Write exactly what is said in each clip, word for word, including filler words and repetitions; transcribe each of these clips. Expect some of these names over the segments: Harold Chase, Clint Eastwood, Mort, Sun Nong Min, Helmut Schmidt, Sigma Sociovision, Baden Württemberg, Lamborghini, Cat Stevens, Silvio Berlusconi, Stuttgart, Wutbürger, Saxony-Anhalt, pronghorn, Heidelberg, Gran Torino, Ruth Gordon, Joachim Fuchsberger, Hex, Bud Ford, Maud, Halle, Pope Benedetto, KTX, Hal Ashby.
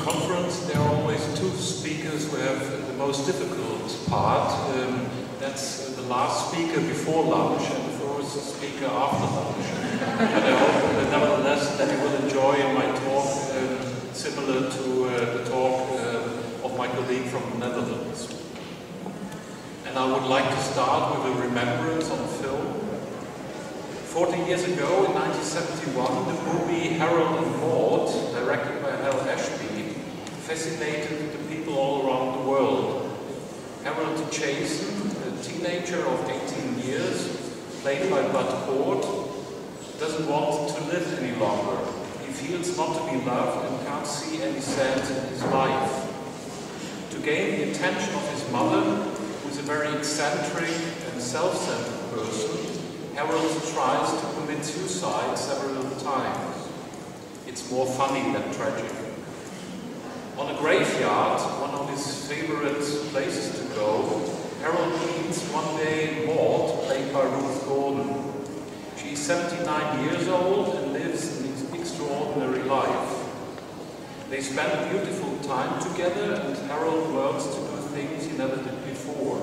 conference, there are always two speakers who have the most difficult part. Um, that's the last speaker before lunch and the first speaker after lunch. But I hope that nevertheless that you will enjoy my talk, uh, similar to uh, the talk uh, of my colleague from the Netherlands. And I would like to start with a remembrance on film. Forty years ago, in nineteen seventy-one, the movie Harold of War, directed by Hal Ashby, fascinated the people all around the world. Harold Chase, a teenager of eighteen years, played by Bud Ford, doesn't want to live any longer. He feels not to be loved and can't see any sense in his life. To gain the attention of his mother, who is a very eccentric and self-centered person, Harold tries to commit suicide several times. It's more funny than tragic. On a graveyard, one of his favorite places to go, Harold meets one day Mort, played by Ruth Gordon. She's seventy-nine years old and lives an extraordinary life. They spend a beautiful time together, and Harold works to do things he never did before.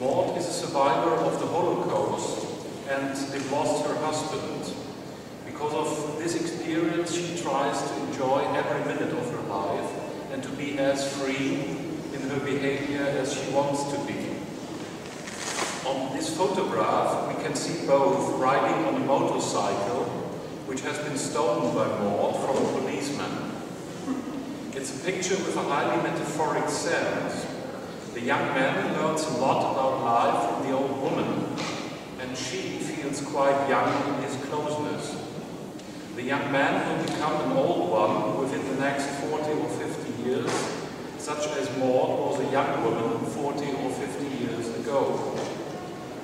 Maud is a survivor of the Holocaust and they've lost her husband. Because of this experience, she tries to enjoy every minute of her life and to be as free in her behavior as she wants to be. On this photograph, we can see both riding on a motorcycle, which has been stolen by Maud from a policeman. It's a picture with a highly metaphoric sense. The young man learns a lot about life from the old woman, and she feels quite young in his closeness. The young man will become an old one within the next forty or fifty years, such as Maud was a young woman forty or fifty years ago.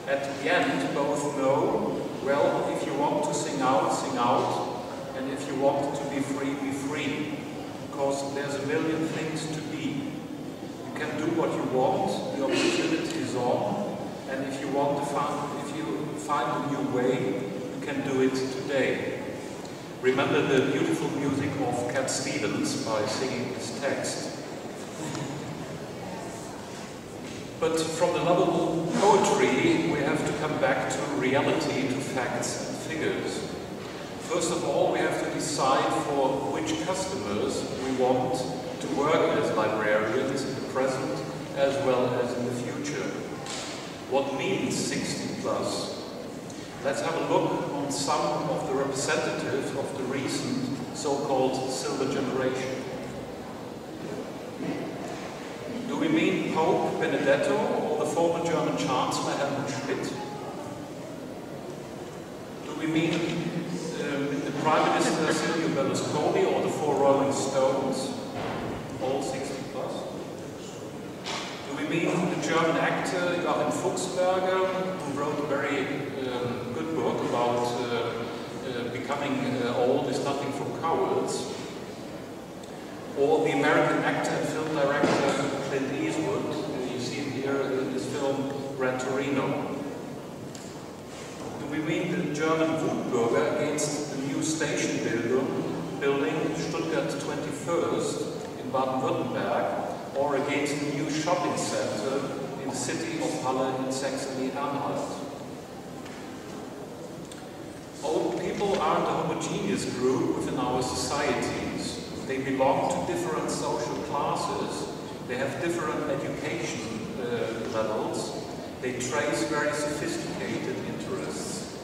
At the end, both know, well, if you want to sing out, sing out, and if you want to be free, be free, because there's a million things to be. You can do what you want, the opportunity is on, and if you want to find, if you find a new way, you can do it today. Remember the beautiful music of Cat Stevens by singing this text. But from the lovable poetry, we have to come back to reality, to facts and figures. First of all, we have to decide for which customers we want to work as librarians in the present as well as in the future. What means sixty plus? Let's have a look on some of the representatives of the recent so-called Silver Generation. Do we mean Pope Benedetto or the former German Chancellor Helmut Schmidt? Do we mean um, the Prime Minister Silvio Berlusconi or the four Rolling Stones? All sixty plus. Do we mean the German actor Joachim Fuchsberger, who wrote a very um, good book about uh, uh, becoming uh, old is nothing for cowards? Or the American actor and film director Clint Eastwood, you see him here in this film Gran Torino? Do we mean the German Wutbürger against the new station building, building Stuttgart twenty-one? Baden Württemberg, or against the new shopping center in the city of Halle in Saxony-Anhalt? Old people aren't a homogeneous group within our societies. They belong to different social classes, they have different education uh, levels, they trace very sophisticated interests.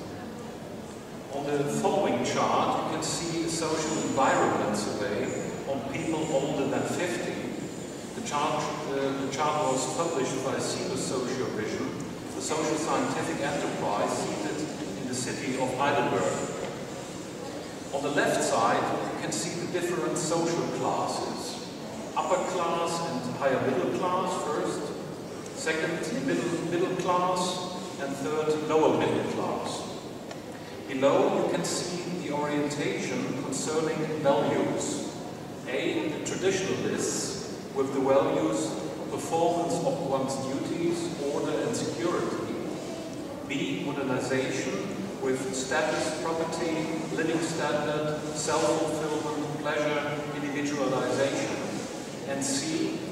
On the following chart, you can see a social environment survey on people older than fifty. The chart, uh, the chart was published by Sigma Sociovision, the social scientific enterprise seated in the city of Heidelberg. On the left side, you can see the different social classes. Upper class and higher middle class first, second middle, middle class, and third lower middle class. Below, you can see the orientation concerning values. A, the traditionalists with the values performance of one's duties, order and security. B, modernization with status, property, living standard, self-fulfillment, pleasure, individualization. and see